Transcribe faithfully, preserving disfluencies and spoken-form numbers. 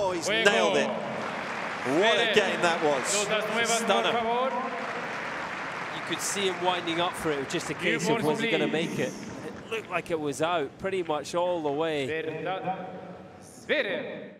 Oh, he's Fuego. Nailed it. What Pérez. A game that was. Stunner. You could see him winding up for it, just a case of was he going to make it. It looked like it was out pretty much all the way. Pérez. Pérez.